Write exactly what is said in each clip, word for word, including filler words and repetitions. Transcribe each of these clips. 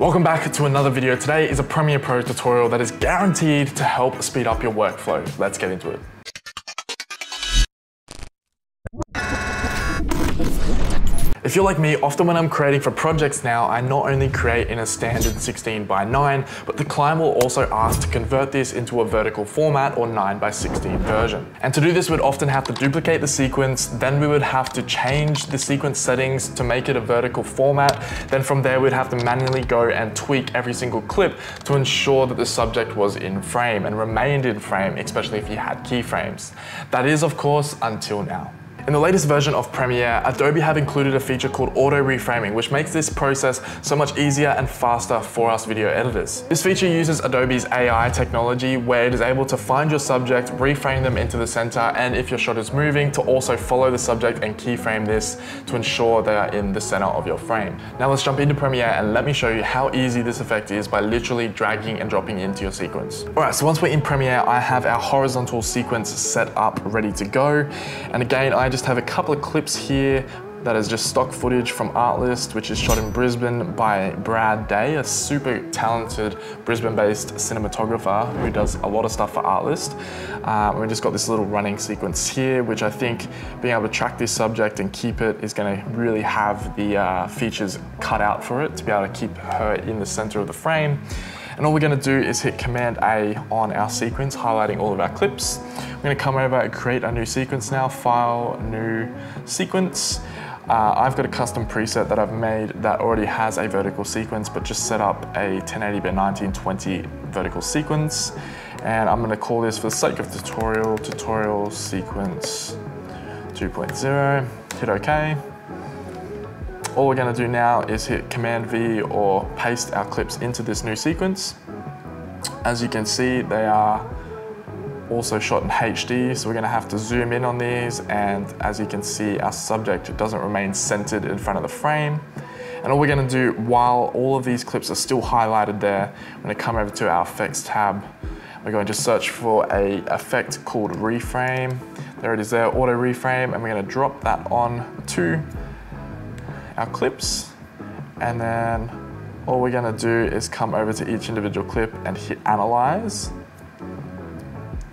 Welcome back to another video. Today is a Premiere Pro tutorial that is guaranteed to help speed up your workflow. Let's get into it. If you're like me, often when I'm creating for projects now, I not only create in a standard sixteen by nine, but the client will also ask to convert this into a vertical format or nine by sixteen version. And to do this, we'd often have to duplicate the sequence, then we would have to change the sequence settings to make it a vertical format. Then from there, we'd have to manually go and tweak every single clip to ensure that the subject was in frame and remained in frame, especially if you had keyframes. That is, of course, until now. In the latest version of Premiere, Adobe have included a feature called auto reframing, which makes this process so much easier and faster for us video editors. This feature uses Adobe's A I technology, where it is able to find your subject, reframe them into the center, and if your shot is moving, to also follow the subject and keyframe this to ensure they are in the center of your frame. Now let's jump into Premiere and let me show you how easy this effect is by literally dragging and dropping into your sequence. All right, so once we're in Premiere, I have our horizontal sequence set up, ready to go. And again, I I just have a couple of clips here that is just stock footage from Artlist, which is shot in Brisbane by Brad Day, a super talented Brisbane-based cinematographer who does a lot of stuff for Artlist. Um, we just got this little running sequence here, which I think being able to track this subject and keep it is gonna really have the uh, features cut out for it to be able to keep her in the center of the frame. And all we're gonna do is hit Command A on our sequence, highlighting all of our clips. I'm gonna come over and create a new sequence now, File, New Sequence. Uh, I've got a custom preset that I've made that already has a vertical sequence, but just set up a ten eighty by nineteen twenty vertical sequence. And I'm gonna call this, for the sake of tutorial, Tutorial Sequence two point zero, hit OK. All we're gonna do now is hit Command V or paste our clips into this new sequence. As you can see, they are also shot in H D, so we're gonna have to zoom in on these, and as you can see, our subject doesn't remain centered in front of the frame. And all we're gonna do, while all of these clips are still highlighted there, I'm gonna come over to our effects tab. We're going to search for an effect called reframe. There it is there, auto reframe, and we're gonna drop that on to our clips, and then all we're gonna do is come over to each individual clip and hit analyze.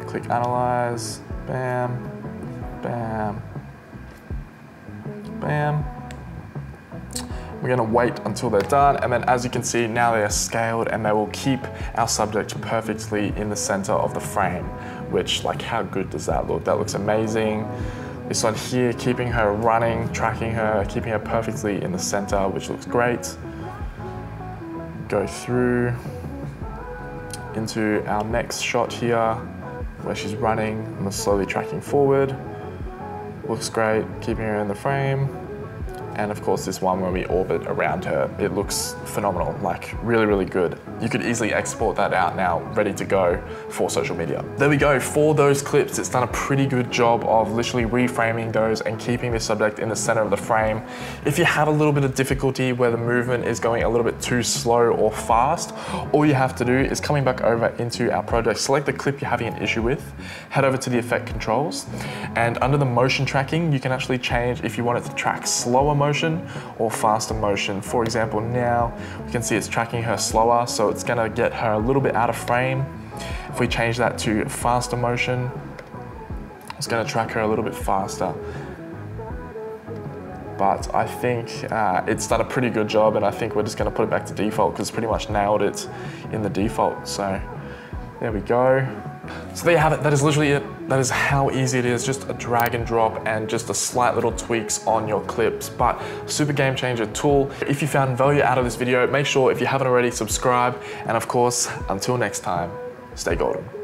Click analyze, bam, bam, bam. We're gonna wait until they're done, and then as you can see, now they are scaled and they will keep our subject perfectly in the center of the frame, which, like, how good does that look? That looks amazing. This one here, keeping her running, tracking her, keeping her perfectly in the center, which looks great. Go through into our next shot here, where she's running and we're slowly tracking forward. Looks great, keeping her in the frame. And of course this one where we orbit around her, it looks phenomenal, like really, really good. You could easily export that out now, ready to go for social media. There we go, for those clips, it's done a pretty good job of literally reframing those and keeping the subject in the center of the frame. If you have a little bit of difficulty where the movement is going a little bit too slow or fast, all you have to do is coming back over into our project, select the clip you're having an issue with, head over to the effect controls, and under the motion tracking, you can actually change if you want it to track slower motion motion or faster motion. For example, now we can see it's tracking her slower, so it's gonna get her a little bit out of frame. If we change that to faster motion, it's gonna track her a little bit faster. But I think uh, it's done a pretty good job, and I think we're just gonna put it back to default because it's pretty much nailed it in the default. So there we go. So there you have it, that is literally it. That is how easy it is, just a drag and drop and just a slight little tweaks on your clips, but super game changer tool. If you found value out of this video, make sure if you haven't already, subscribe, and of course, until next time, stay golden.